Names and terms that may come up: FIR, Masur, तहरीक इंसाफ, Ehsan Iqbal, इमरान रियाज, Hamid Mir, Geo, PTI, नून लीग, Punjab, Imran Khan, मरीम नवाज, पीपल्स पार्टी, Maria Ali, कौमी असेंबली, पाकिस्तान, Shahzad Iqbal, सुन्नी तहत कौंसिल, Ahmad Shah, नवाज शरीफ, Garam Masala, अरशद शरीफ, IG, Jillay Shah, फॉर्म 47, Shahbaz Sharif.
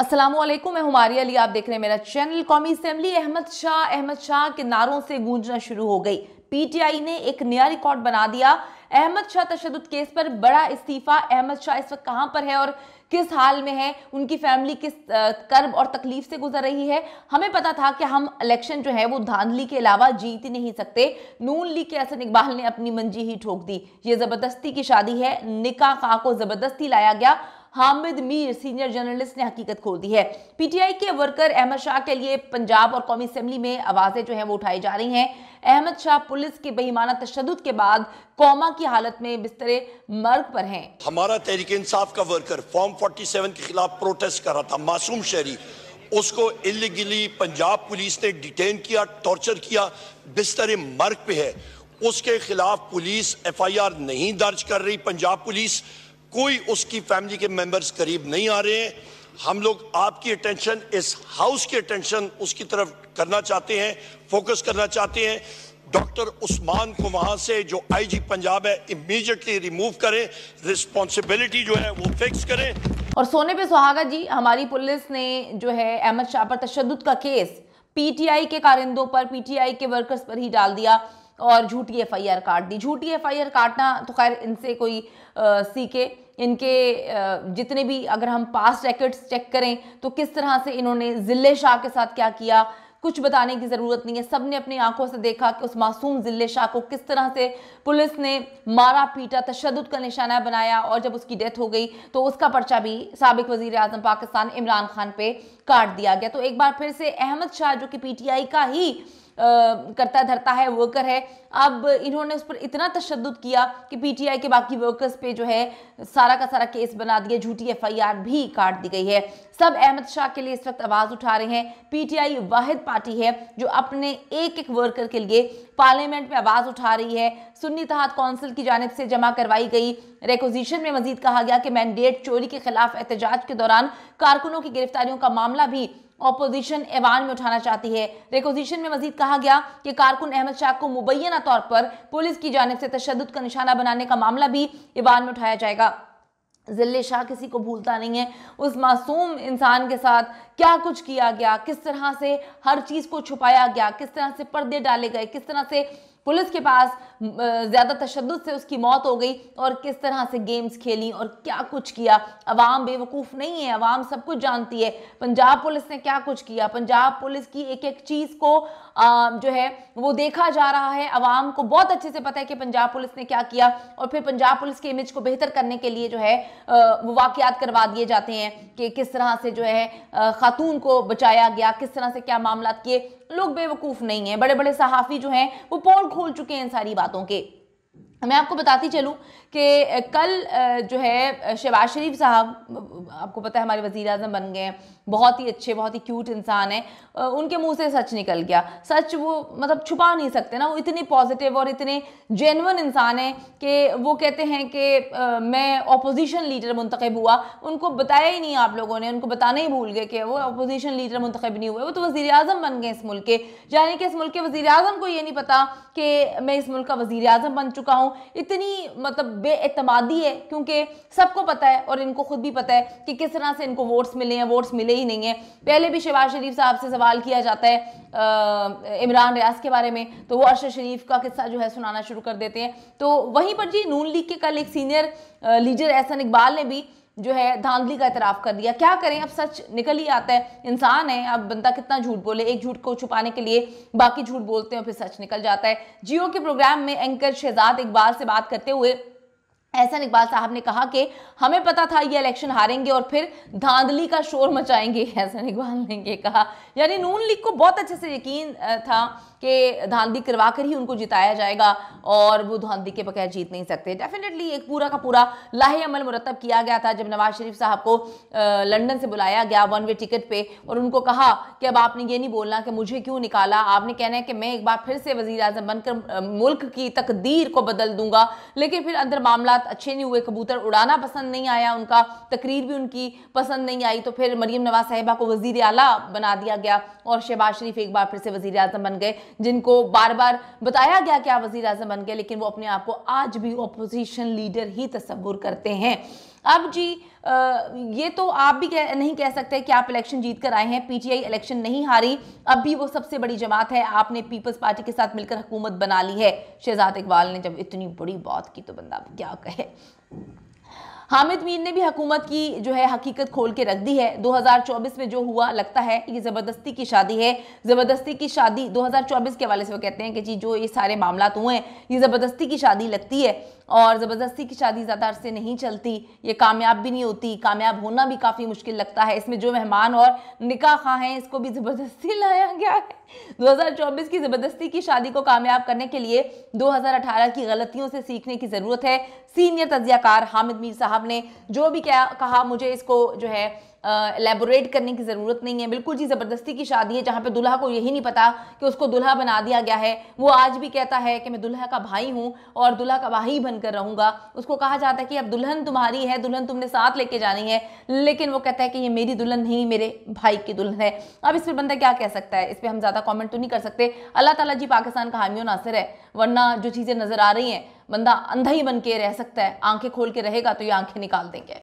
अस्सलामुअलैकुम, मैं हमारी अली, आप देख रहे हैं मेरा चैनल। कौमी असेंबली अहमद शाह के नारों से गूंजना शुरू हो गई। पीटीआई ने एक नया रिकॉर्ड बना दिया। अहमद शाह तशद्दुद केस पर बड़ा इस्तीफा। अहमद शाह इस वक्त कहाँ पर है और किस हाल में है, उनकी फैमिली किस कर्ब और तकलीफ से गुजर रही है। हमें पता था कि हम इलेक्शन जो है वो धांधली के अलावा जीत ही नहीं सकते। नून लीग के एहसन इकबाल ने अपनी मंजी ही ठोक दी। ये जबरदस्ती की शादी है, निकाह खा को जबरदस्ती लाया गया। हामिद मीर सीनियर जर्नलिस्ट ने हकीकत खोल दी है। पीटीआई के वर्कर अहमद शाह के लिए पंजाब और कौमी असेंबली में आवाज़ें जो हैं वो उठाई जा रही हैं। अहमद शाह पुलिस के बेईमाना तशद्दुद के बाद कौमा की हालत में बिस्तरे मर्ग पर हैं। हमारा तहरीक इंसाफ का वर्कर फॉर्म 47 के खिलाफ प्रोटेस्ट कर रहा था, मासूम शहरी, उसको इलीगली पंजाब पुलिस ने डिटेन किया, टॉर्चर किया, बिस्तरे मर्ग पे है। उसके खिलाफ पुलिस FIR नहीं दर्ज कर रही। पंजाब पुलिस कोई उसकी फैमिली के मेंबर्स करीब नहीं आ रहे हैं। हम लोग आपकी अटेंशन, इस हाउस की अटेंशन उसकी तरफ करना चाहते हैं, फोकस करना चाहते हैं। डॉक्टर उस्मान को वहां से, जो IG पंजाब है, इमीडिएटली रिमूव करें। रिस्पॉन्सिबिलिटी जो है वो फिक्स करें। और सोने पे सुहागा जी, हमारी पुलिस ने जो है अहमद शाह पर तशद्दुद का केस PTI के कारिंदों पर, PTI के वर्कर्स पर ही डाल दिया और झूठी FIR काट दी। झूठी FIR काटना तो खैर इनसे कोई सीखे। इनके जितने भी, अगर हम पास्ट रिकॉर्ड्स चेक करें तो किस तरह से इन्होंने जिल्ले शाह के साथ क्या किया, कुछ बताने की ज़रूरत नहीं है। सब ने अपनी आंखों से देखा कि उस मासूम जिल्ले शाह को किस तरह से पुलिस ने मारा पीटा, तशद्दुद का निशाना बनाया। और जब उसकी डेथ हो गई तो उसका पर्चा भी साबिक वज़ीर आज़म पाकिस्तान इमरान खान पे काट दिया गया। तो एक बार फिर से अहमद शाह, जो कि PTI का ही करता धरता है, वर्कर है, अब इन्होंने उस पर इतना तशद्दुद किया कि PTI के बाकी वर्कर्स पे जो है सारा का सारा केस बना दिया। झूठी FIR भी काट दी गई है। सब अहमद शाह के लिए इस वक्त आवाज़ उठा रहे हैं। PTI वाहिद पार्टी है जो अपने एक एक वर्कर के लिए पार्लियामेंट में आवाज़ उठा रही है। सुन्नी तहत कौंसिल की जानिब से जमा करवाई गई रेकोजिशन में मजीद कहा गया कि मैंडेट चोरी के खिलाफ एहतजाज के दौरान कारकुनों की गिरफ्तारियों का मामला भी ऑपोजिशन ऐवान में उठाना चाहती है। रेकोजिशन में मजीद कहा गया कि कारकुन अहमद शाह को मुबैना तौर पर पुलिस की जानिब से तशद्दुद का निशाना बनाने का मामला भी ऐवान में उठाया जाएगा। जिल्ले शाह किसी को भूलता नहीं है। उस मासूम इंसान के साथ क्या कुछ किया गया, किस तरह से हर चीज़ को छुपाया गया, किस तरह से पर्दे डाले गए, किस तरह से पुलिस के पास ज़्यादा तशद्दुद से उसकी मौत हो गई और किस तरह से गेम्स खेली और क्या कुछ किया। अवाम बेवकूफ़ नहीं है, अवाम सब कुछ जानती है। पंजाब पुलिस ने क्या कुछ किया, पंजाब पुलिस की एक एक चीज़ को जो है वो देखा जा रहा है। अवाम को बहुत अच्छे से पता है कि पंजाब पुलिस ने क्या किया और फिर पंजाब पुलिस के इमेज को बेहतर करने के लिए जो है वो वाक़ियात करवा दिए जाते हैं कि किस तरह से जो है खातून को बचाया गया, किस तरह से क्या मामला किए। लोग बेवकूफ़ नहीं हैं। बड़े बड़े सहाफ़ी जो हैं वो पोल खोल चुके हैं इन सारी बातों के। मैं आपको बताती चलूं कि कल जो है शहबाज शरीफ साहब, आपको पता है, हमारे वज़ीर आज़म बन गए हैं। बहुत ही अच्छे, बहुत ही क्यूट इंसान हैं। उनके मुंह से सच निकल गया। सच वो मतलब छुपा नहीं सकते ना। वो इतने पॉजिटिव और इतने जेन्युइन इंसान हैं कि वो कहते हैं कि मैं अपोजिशन लीडर मुंतखब हुआ। उनको बताया ही नहीं आप लोगों ने, उनको बताना ही भूल गए कि वो अपोजिशन लीडर मुंतखब नहीं हुए, वो तो वज़ीर आज़म बन गए इस मुल्क के। यानी कि इस मुल्क के वज़ीर आज़म को ये नहीं पता कि मैं इस मुल्क का वज़ीर आज़म बन चुका हूँ। इतनी मतलब बेएतमादी है, क्योंकि सबको पता है और इनको खुद भी पता है कि किस तरह से इनको वोट्स मिले हैं, वोट्स मिले ही नहीं है। पहले भी शहबाज शरीफ साहब से सवाल किया जाता है इमरान रियाज के बारे में, तो वो अरशद शरीफ का किस्सा जो है सुनाना शुरू कर देते हैं। तो वहीं पर जी नून लीग के कल एक सीनियर लीडर एहसन इकबाल ने भी जो है धांधली का इतराफ़ कर दिया। क्या करें, अब सच निकल ही आता है। इंसान है, अब बंदा कितना झूठ बोले। एक झूठ को छुपाने के लिए बाकी झूठ बोलते हैं और फिर सच निकल जाता है। जियो के प्रोग्राम में एंकर शहजाद इकबाल से बात करते हुए एहसन इकबाल साहब ने कहा कि हमें पता था ये इलेक्शन हारेंगे और फिर धांधली का शोर मचाएंगे, एहसन इकबाल ने ये कहा। यानी नून लीग को बहुत अच्छे से यकीन था कि धांधली करवा कर ही उनको जिताया जाएगा और वो धांधली के बगैर जीत नहीं सकते। डेफिनेटली एक पूरा का पूरा लाहे अमल मुरतब किया गया था जब नवाज शरीफ साहब को लंदन से बुलाया गया 1-वे टिकट पे और उनको कहा कि अब आपने ये नहीं बोलना कि मुझे क्यों निकाला, आपने कहना है कि मैं एक बार फिर से वज़ीर आज़म बनकर मुल्क की तकदीर को बदल दूंगा। लेकिन फिर अंदर मामला अच्छे नहीं हुए, कबूतर उड़ाना पसंद नहीं आया, उनका तकरीर भी उनकी पसंद नहीं आई, तो फिर मरीम नवाज साहिबा को वज़ीर आला बना दिया गया और शहबाज शरीफ एक बार फिर से वज़ीर आज़म बन गए, जिनको बार बार बताया गया कि आप वज़ीर आज़म बन गए, लेकिन वो अपने आप को आज भी अपोजिशन लीडर ही तस्वुर करते हैं। अब जी ये तो आप भी नहीं कह सकते कि आप इलेक्शन जीत कर आए हैं, पीटीआई इलेक्शन नहीं हारी, अब भी वो सबसे बड़ी जमात है, आपने पीपल्स पार्टी के साथ मिलकर हुकूमत बना ली है। शहजाद इकबाल ने जब इतनी बड़ी बात की तो बंदा क्या कहे। हामिद मीर ने भी हुकूमत की जो है हकीकत खोल के रख दी है। 2024 में जो हुआ लगता है ये ज़बरदस्ती की शादी है, ज़बरदस्ती की शादी। 2024 के हवाले से वो कहते हैं कि जी जो ये सारे मामलात हुए हैं ये ज़बरदस्ती की शादी लगती है, और ज़बरदस्ती की शादी ज़्यादा अरसे नहीं चलती, ये कामयाब भी नहीं होती, कामयाब होना भी काफ़ी मुश्किल लगता है। इसमें जो मेहमान और निकाह खां हैं इसको भी ज़बरदस्ती लाया गया है। 2024 की ज़बरदस्ती की शादी को कामयाब करने के लिए 2018 की गलतियों से सीखने की ज़रूरत है। सीनियर तजज़ियाकार हामिद मीर साहब ने जो भी कहा मुझे इसको जो है एलेबोरेट करने की ज़रूरत नहीं है। बिल्कुल जी ज़बरदस्ती की शादी है जहाँ पे दूल्हा को यही नहीं पता कि उसको दूल्हा बना दिया गया है। वो आज भी कहता है कि मैं दूल्हा का भाई हूँ और दूल्हा का भाई बनकर रहूँगा। उसको कहा जाता है कि अब दुल्हन तुम्हारी है, दुल्हन तुमने साथ लेके जानी है, लेकिन वो कहता है कि ये मेरी दुल्हन नहीं, मेरे भाई की दुल्हन है। अब इस पर बंदा क्या कह सकता है, इस पर हम ज़्यादा कॉमेंट तो नहीं कर सकते। अल्लाह ताला जी पाकिस्तान का हामी और नासिर है, वरना जो चीज़ें नज़र आ रही हैं बंदा अंधा ही बन के रह सकता है। आंखें खोल के रहेगा तो ये आंखें निकाल देंगे।